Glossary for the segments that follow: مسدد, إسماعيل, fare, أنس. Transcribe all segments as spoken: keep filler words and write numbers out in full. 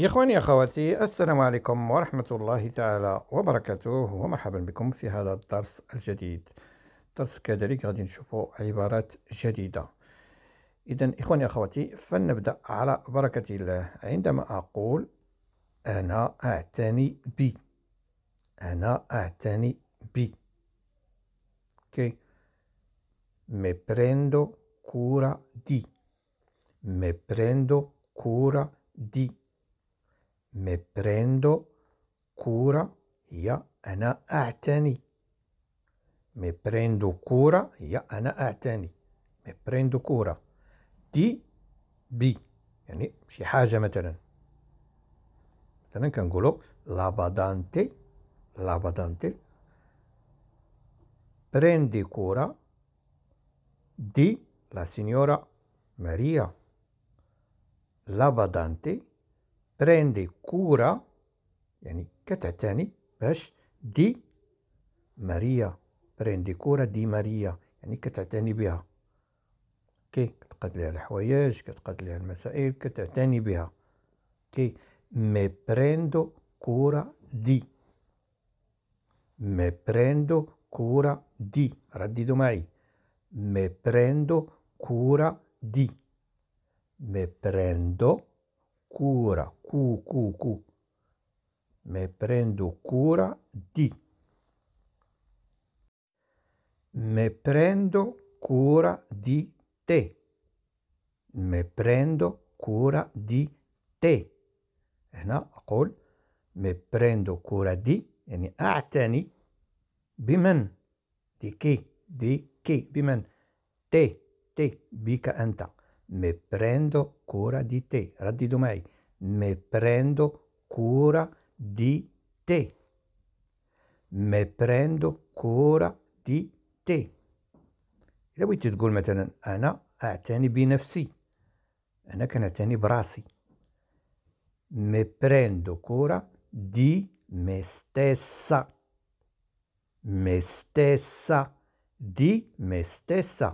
يا إخواني أخواتي، السلام عليكم ورحمة الله تعالى وبركاته، ومرحبا بكم في هذا الدرس الجديد. درس كذلك غادي نشوفوا عبارات جديدة. إذا إخواني أخواتي، فلنبدأ على بركة الله. عندما أقول أنا أعتني بي، أنا أعتني بي، كي me prendo cura di، me prendo cura di، me prendo cura هي أنا أعتني، me prendo cura هي أنا أعتني، me prendo cura دي بي، يعني شي حاجة. مثلا مثلا كنقولو la badante، la badante prendi cura di la signora Maria. La badante prendi cura يعني كتعتني باش دي ماريا، prendi cura di ماريا يعني كتعتني بها، كي كتقاد ليها الحوايج، كتقاد ليها المسائل، كتعتني بها. كي me prendo cura di، me prendo cura di، رددوا معي me prendo cura di، me prendo cura Q, Q, Q. Me prendo cura di، me prendo cura di te، me prendo cura di te. هنا أقول me prendo cura di يعني أعتني بمن، دي كي، دي كي، بمن، te، te، بك أنت. me prendo cura di te، رددوا معي، me prendo cura di te، me prendo cura di te. إذا بغيتي تقول مثلا أنا أعتني بنفسي، أنا كنعتني براسي، me prendo cura di me stessa، me stessa، di me stessa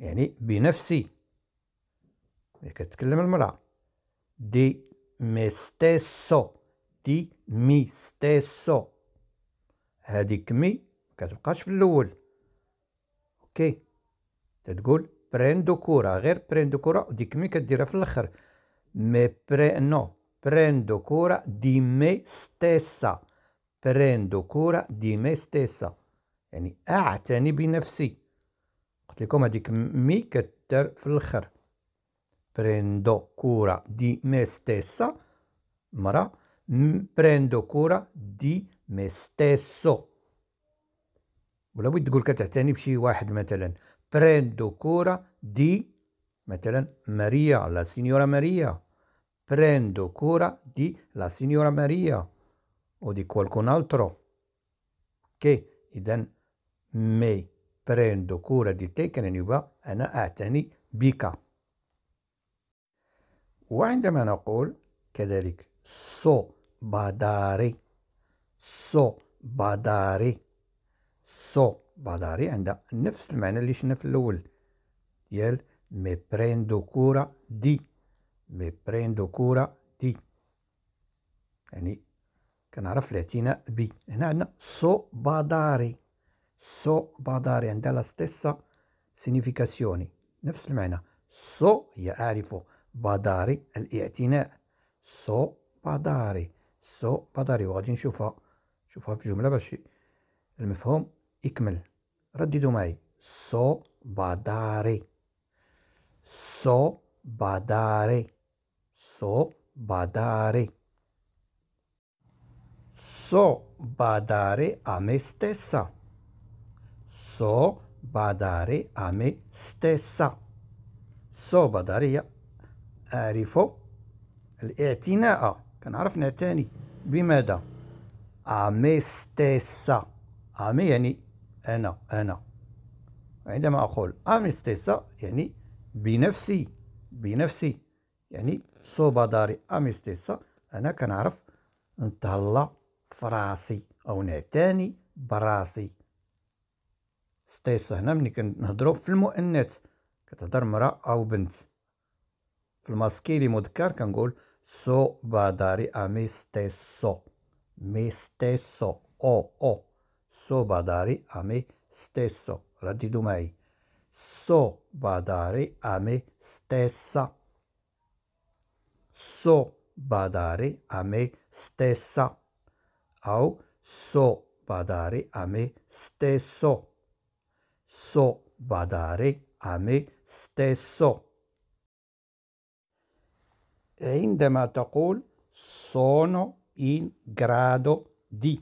يعني بنفسي. ملي كتكلم المرأة دي مي ستيسو، دي مي ستيسو، هاديك مي مكتبقاش في الأول، أوكي؟ تتقول بريندو كورا، غير بريندو كورا، وديك مي كديرها في الآخر. مي بري نو، بريندو كورا دي مي ستيسا، بريندو كورا دي مي ستيسا يعني أعتني بنفسي. قلت لكم هاديك مي كدير في الآخر، prendo cura di me stessa، مرة prendo cura di me stesso. ولا بغيت تقول كتعتني بشي واحد مثلا prendo cura di مثلا ماريا، la signora ماريا، prendo cura di la signora ماريا o di qualcun altro. Che إذن me prendo cura di te كان يبقى أنا أعتني بك. وعندما نقول كذلك so badare، so badare، so badare عندها نفس المعنى اللي شفنا في الأول ديال me prendo cura di، me prendo cura di يعني كنعرف الاعتناء بي. هنا عندنا so badare، so badare عندها la stessa significazione، نفس المعنى. so هي أعرفه، badare الاعتناء، so badare، so badare. وغادي نشوفها نشوفها في جملة باش المفهوم يكمل. رددوا معي so badare، so badare، so badare، so badare a me stessa، so badare a me stessa. so badare أعرف الاعتناء، كنعرف نعتني بماذا؟ أمي ستيسا، أمي يعني أنا، أنا. عندما أقول أمي ستيسا يعني بنفسي، بنفسي يعني so badare أمي ستيسا، أنا كنعرف نتهلا فراسي أو نعتني براسي. ستيسا هنا ملي كنهضرو في المؤنث، كتهضر مرأة أو بنت. fil-maschili mudkar kanqul so badari'a mi stesso. Mi stesso. O, o. So badari'a mi stesso. Raġidu mej. So badari'a mi stessa. So badari'a mi stessa. Aw so badari'a mi stesso. So badari'a mi stesso. عندما تقول sono in grado di.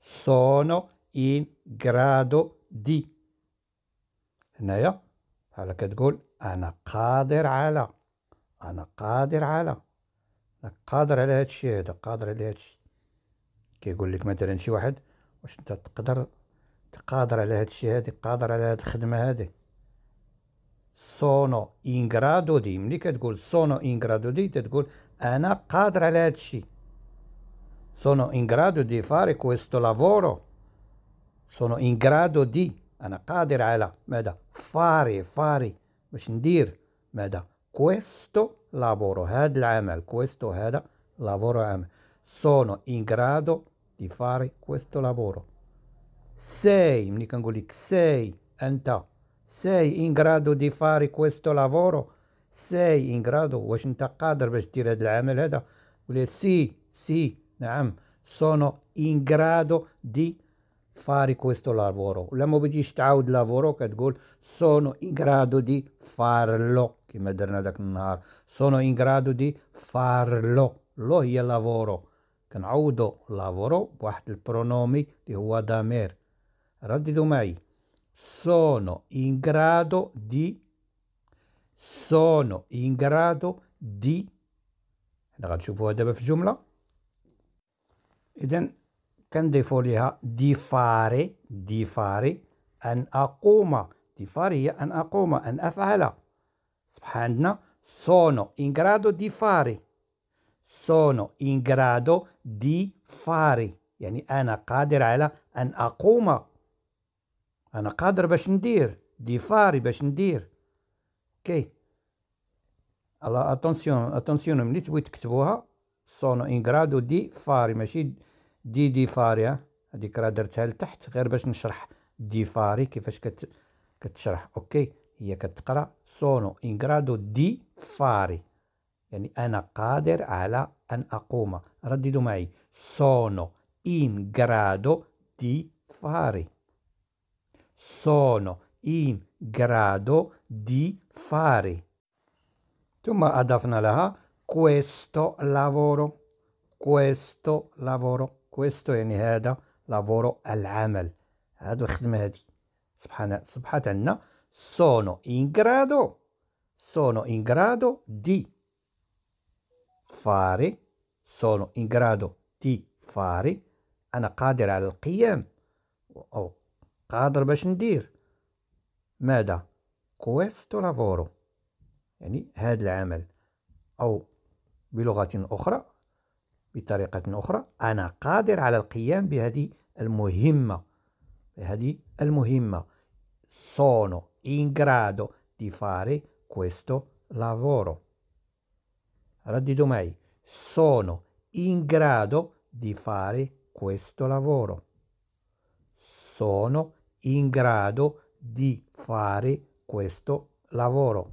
Sono in grado di. هنايا بحالا كتقول أنا قادر على. أنا قادر على. أنا قادر على هادشي هدا. قادر على هادشي. كيقول لك مثلا شي واحد واش أنت تقدر تقادر على هادشي هادي. قادر على هاد الخدمة هادي. Sono in grado di. Mli tqul sono in grado di, tqul ana qadir ala hadshi. Sono in grado di fare questo lavoro. Sono in grado di. Ana qadir ala. Mada? Fare, fare. Biex ndir. Mada? Questo lavoro. Hada l-amal. Questo hada lavoro amal. Sono in grado di fare questo lavoro. Sei. Mli tqul lik sei. Anta. Sei in grado di fare questo lavoro? Sei in grado? Wesh inta qadir biex dir hada l-amal hada? Quli sì, sì, na'am, sono in grado di fare questo lavoro. U la ma bidix ta'awd lavoro katqul sono in grado di farlo, kima derna dak an-nahar. Sono in grado di farlo. Lo hiya lavoro. Kan'awdu lavoro b'waħed il-pronomi li huwa damir. Raddidu ma'i. Sono in grado di. Sono in grado di. Hna għadxufu għadaba f-ġumla. Iden, kan dejfu liħa di fare, di fare, an aquma. Di fare hija an aquma, an af'ala. Subħanna, sono in grado di fare. Sono in grado di fare. Yani ana qadir ala an aquma. أنا قادر باش ندير. دي فاري باش ندير. كي. الله اتونسيون اتونسيون ملي تبغي تكتبوها sono in grado di fare ماشي دي دي فاري. هذيك راه درتها لتحت غير باش نشرح دي فاري كيفاش كت كتشرح. اوكي هي كتقرا sono in grado di fare يعني أنا قادر على أن أقوم. رددوا معي sono in grado di fare. Sono in grado di fare. Tumma adafna laha questo lavoro. Questo lavoro. Questo يعني هذا lavoro al-amal. هذا الخدمة هذه. سبحان سبحانه sono in grado. Sono in grado di fare. Sono in grado di fare. أنا قادر على القيام. أو قادر باش ندير ماذا؟ questo lavoro يعني هذا العمل. أو بلغة أخرى بطريقة أخرى أنا قادر على القيام بهذه المهمة. بهذه المهمة sono in grado di fare questo lavoro. رددوا معي sono in grado di fare questo lavoro. Sono in grado di fare questo lavoro.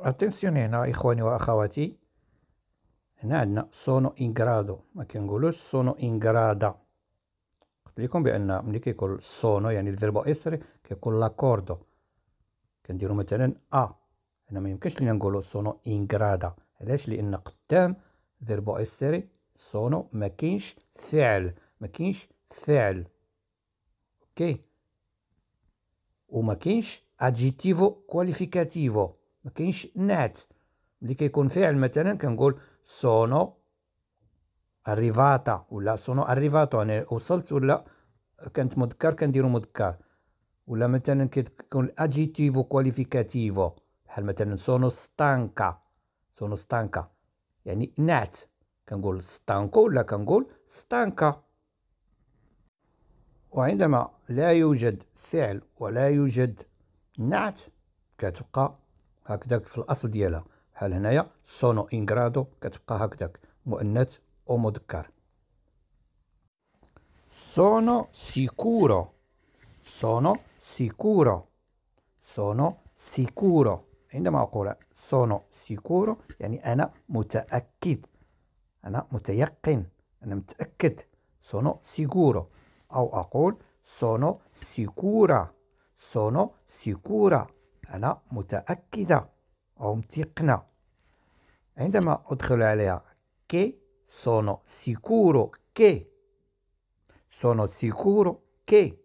Attenzione هنا إخواني وأخواتي. هنا عندنا sono in grado. ما كنقولوش sono in grado. قلت لكم بأن ملي كيكون sono يعني الفيربو إسري كيكون لاكوردو. كنديرو مثلا أ. هنا ما يمكنش لينا نقولو sono in grado. علاش؟ لأن قدام الفيربو إسري sono ما كاينش فعل. ما كاينش فعل. اوكي وما كاينش ادجيتيفو كواليفيكاتيفو. ما كاينش نعت. ملي كيكون فعل مثلا كنقول sono arrivata ولا sono arrivato انا وصلت ولا كانت مذكر كنديرو مذكر. ولا مثلا كيكون ادجيتيفو كواليفيكاتيفو بحال مثلا sono stanca. sono stanca يعني نعت. كنقول stanco ولا كنقول stanca. وعندما لا يوجد فعل ولا يوجد نعت كتبقى هكذاك في الأصل ديالها. بحال هنايا سونو ان غرادو كتبقى هكذاك مؤنث او مذكر. سونو سيكورو، سونو سيكورو، سونو سيكورو. عندما أقول سونو سيكورو يعني أنا متأكد، أنا متيقن، أنا متأكد. سونو سيكورو. أو أقول سونو سيكورا، سونو سيكورا، أنا متأكدة أو متيقنة. عندما أدخل عليها كي سونو سيكورو كي، سونو سيكورو كي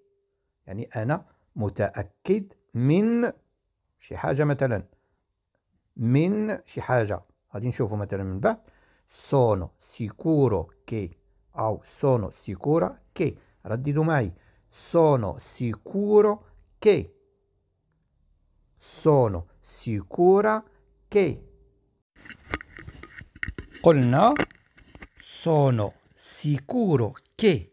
يعني أنا متأكد من شي حاجة. مثلا من شي حاجة غادي نشوفو مثلا من بعد سونو سيكورو كي أو سونو سيكورا كي. رددوا معي سونو سيكورو كي، سونو سيكورا كي. قلنا سونو سيكورو كي،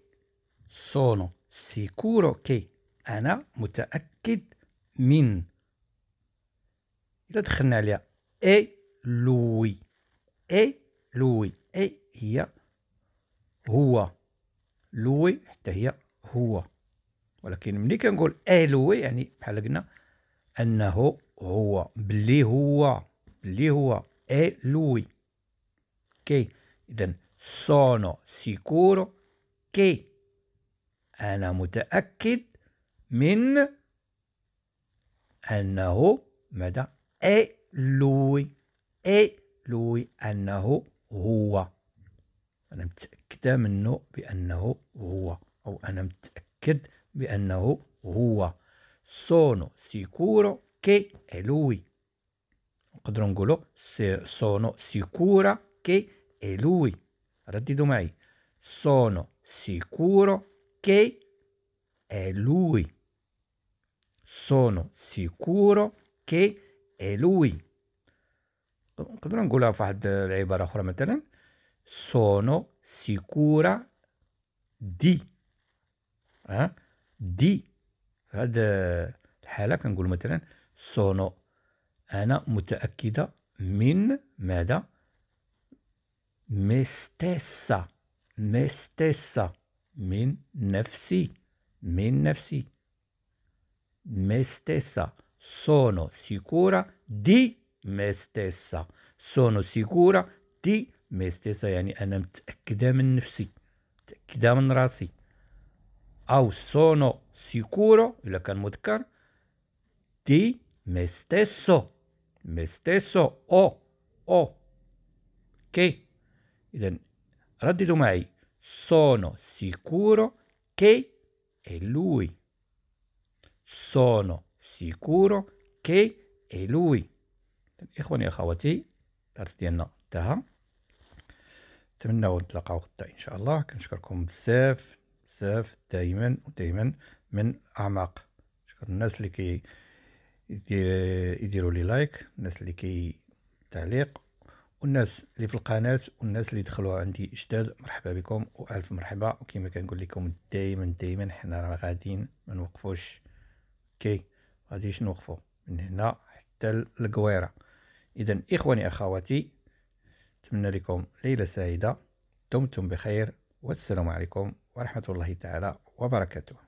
سونو سيكورو كي أنا متأكد من. إذا دخلنا عليها إي لوي، إي لوي، إي هي هو، لوي حتى هي هو. ولكن ملي كنقول إي لوي يعني بحال قلنا أنه هو، بلي هو، بلي هو إي لوي كي. إذا سونو سيكورو كي أنا متأكد من أنه ماذا؟ إي لوي، إي لوي أنه هو، أنا متأكدة منه بأنه هو، أو أنا متأكد بأنه هو. سونو سيكورو كي إي لوي. نقدروا نقولوا سونو سيكورا كي إي لوي. رددوا معي سونو سيكورو كي è lui. Sono sicuro che è lui. نقدروا نقولها فواحد العبارة أخرى مثلا sono sicura di. أه؟ di. في هاد الحالة كنقول مثلا sono أنا متأكدة من ماذا؟ me stessa، me stessa من نفسي، من نفسي. me stessa sono sicura di me stessa، sono sicura di me stessa يعني أنا متأكدة من نفسي، متأكدة من راسي. أو sono sicuro إلا كان مذكر di me stesso، me stesso أو أو كي. إذن رددوا معي sono sicuro che è lui، sono sicuro che è lui. إخواني أخواتي الدرس ديالنا انتهى، نتمناو نتلاقاو غدا إن شاء الله. كنشكركم بزاف بزاف دائما ودائما من أعماق. شكر الناس اللي كي يديروا لي لايك، الناس اللي كي تعليق، والناس اللي في القناة، والناس اللي دخلوا عندي جداد. مرحبا بكم وألف مرحبا. وكما كنقول لكم دائما دائما حنا راه غاديين ما نوقفوش. كي غاديش نوقفو من هنا حتى للقويرة. إذا إخواني أخواتي نتمنى لكم ليلة سعيدة، دمتم بخير، والسلام عليكم ورحمة الله تعالى وبركاته.